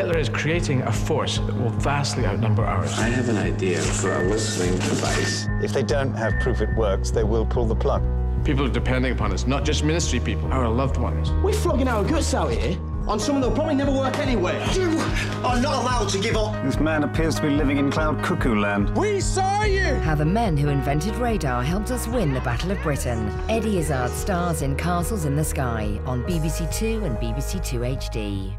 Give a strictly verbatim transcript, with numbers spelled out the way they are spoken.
Hitler is creating a force that will vastly outnumber ours. I have an idea for a whistling device. If they don't have proof it works, they will pull the plug. People are depending upon us, not just ministry people, our loved ones. We're flogging our guts out here on something that'll probably never work anyway. You are not allowed to give up. This man appears to be living in cloud cuckoo land. We saw you! How the men who invented radar helped us win the Battle of Britain. Eddie Izzard stars in Castles in the Sky on B B C Two and B B C Two H D.